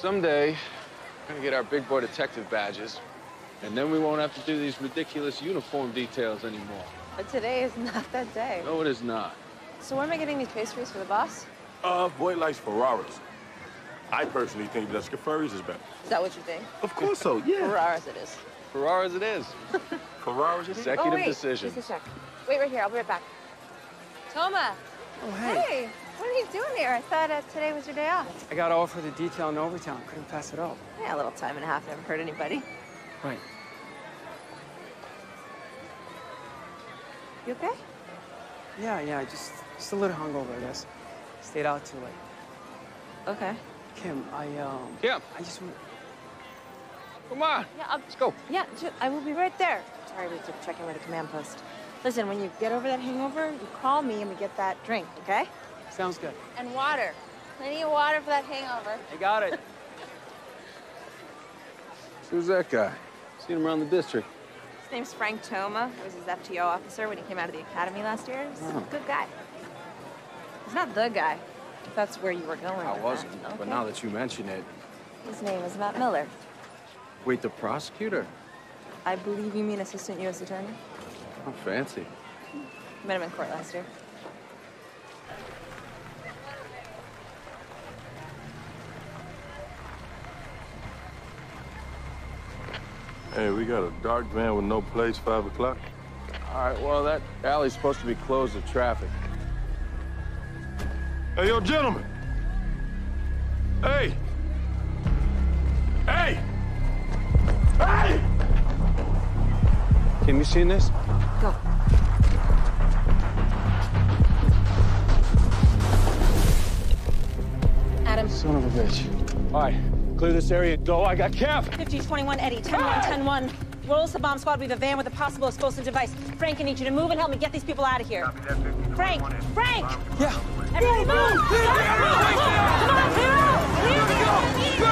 Someday, we're gonna get our big boy detective badges, and then we won't have to do these ridiculous uniform details anymore. But today is not that day. No, it is not. So where am I getting these pastries for the boss? Boy likes Ferraris. I personally think that Scafurri's is better. Is that what you think? Of course so, yeah. Ferraris it is. Ferraris it is. Ferraris executive decision. Just a sec. Wait right here, I'll be right back. Toma. Oh, hey. Hey, what are you doing here? I thought today was your day off. I got all for the detail in Overtown. Couldn't pass it up. Yeah, a little time and a half. Never hurt anybody. Right. You okay? Yeah, just a little hungover, I guess. Stayed out too late. Okay. Kim, I just want... Come on. Yeah, let's go. Yeah, I will be right there. Sorry, we have to check in with the command post. Listen, when you get over that hangover, you call me and we get that drink, okay? Sounds good. And water. Plenty of water for that hangover. I got it. Who's that guy? Seen him around the district. His name's Frank Toma. He was his FTO officer when he came out of the academy last year. He's a good guy. He's not the guy, if that's where you were going. I wasn't, okay. But now that you mention it... His name is Matt Miller. Wait, the prosecutor? I believe you mean assistant U.S. attorney. Oh, fancy. Met him in court last year. Hey, we got a dark van with no plates, 5 o'clock. All right, well, that alley's supposed to be closed to traffic. Hey, yo, gentlemen. Hey. Hey. Hey! Kim, you seen this? Go. Adam. Son of a bitch. All right, clear this area and go. I got capped. 5021 Eddie, 10-1, 10-1. Rolls to bomb squad. We have a van with a possible explosive device. Frank, I need you to move and help me get these people out of here. Frank! Frank! Yeah. Everybody move!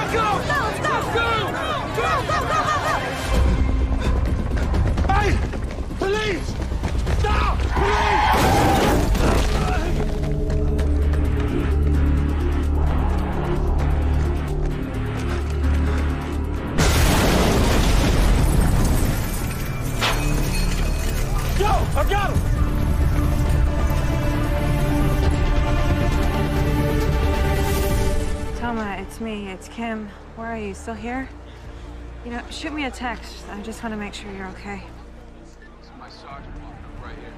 Go! Hey! Police! Stop! Police! Yo! I got him! Toma, it's me, it's Kim. Where are you, still here? You know, shoot me a text. I just want to make sure you're okay. This is my sergeant walking up right here.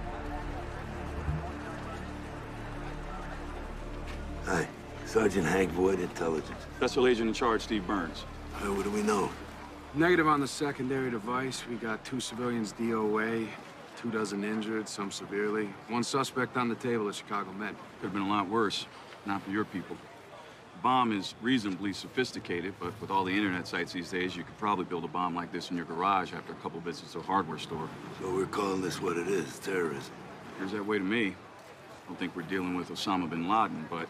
Hi, Sergeant Hank Voight, Intelligence. Special Agent in Charge, Steve Burns. All right, what do we know? Negative on the secondary device. We got 2 civilians DOA, 2 dozen injured, some severely. 1 suspect on the table at Chicago Med. Could have been a lot worse, not for your people. The bomb is reasonably sophisticated, but with all the internet sites these days, you could probably build a bomb like this in your garage after a couple visits to a hardware store. So we're calling this what it is, terrorism. Here's that way to me. I don't think we're dealing with Osama bin Laden, but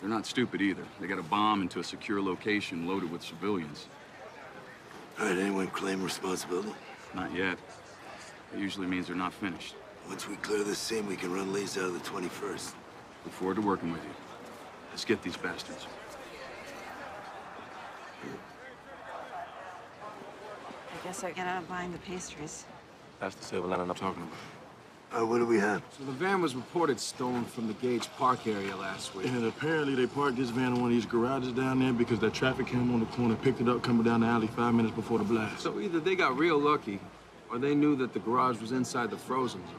they're not stupid either. They got a bomb into a secure location loaded with civilians. All right, anyone claim responsibility? Not yet. It usually means they're not finished. Once we clear this scene, we can run leads out of the 21st. Look forward to working with you. Let's get these bastards. I guess I get out of buying the pastries. That's the silver lining I'm talking about. What do we have? So the van was reported stolen from the Gage Park area last week. And apparently they parked this van in one of these garages down there because that traffic came on the corner, picked it up coming down the alley 5 minutes before the blast. So either they got real lucky or they knew that the garage was inside the frozen zone.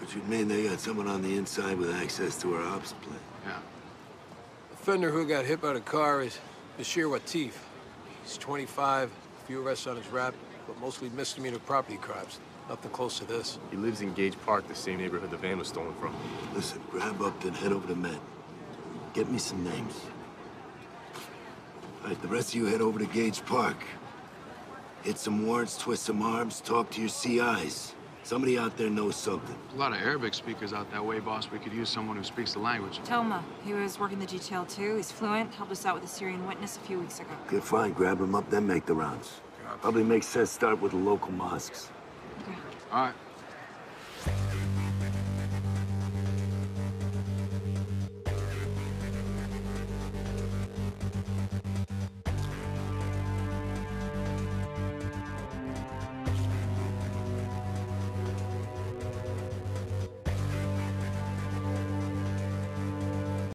Which would mean they got someone on the inside with access to our ops plant. Yeah. The offender who got hit by the car is Bashir Watif. He's 25, a few arrests on his rap, but mostly misdemeanor property crimes. Nothing close to this. He lives in Gage Park, the same neighborhood the van was stolen from. Listen, grab up, then head over to Met. Get me some names. All right, the rest of you head over to Gage Park. Hit some warrants, twist some arms, talk to your CIs. Somebody out there knows something. A lot of Arabic speakers out that way, boss. We could use someone who speaks the language. Toma, he was working the detail too. He's fluent, helped us out with a Syrian witness a few weeks ago. Okay, fine. Grab him up, then make the rounds. Probably makes sense start with the local mosques. Okay. All right.